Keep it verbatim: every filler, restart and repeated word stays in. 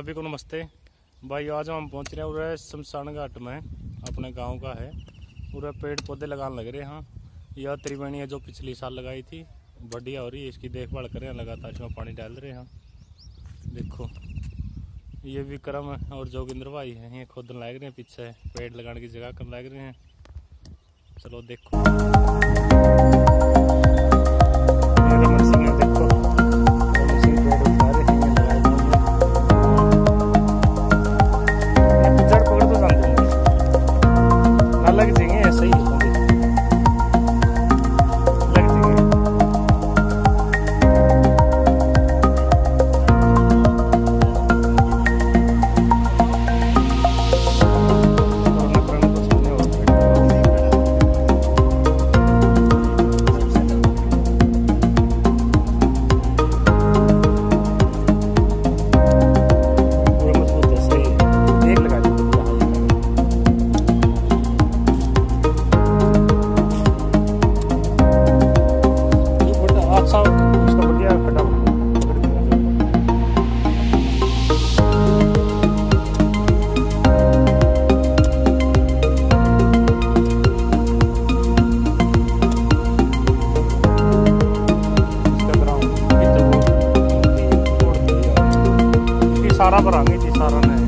सभी को नमस्ते भाई। आज हम पहुंच रहे हैं उरे शमशान घाट में, अपने गांव का है। उरे पेड़ पौधे लगाने लग रहे हैं। यह त्रिवेणी है जो पिछले साल लगाई थी, बढ़िया हो रही है। इसकी देखभाल कर रहे हैं, लगातार इसमें पानी डाल रहे हैं। देखो ये विक्रम और जोगिंद्र भाई हैं, ये खोदन लाग रहे हैं, पीछे पेड़ लगाने की जगह करने लग रहे हैं। चलो देखो सारा भरा गई थी, सारा ने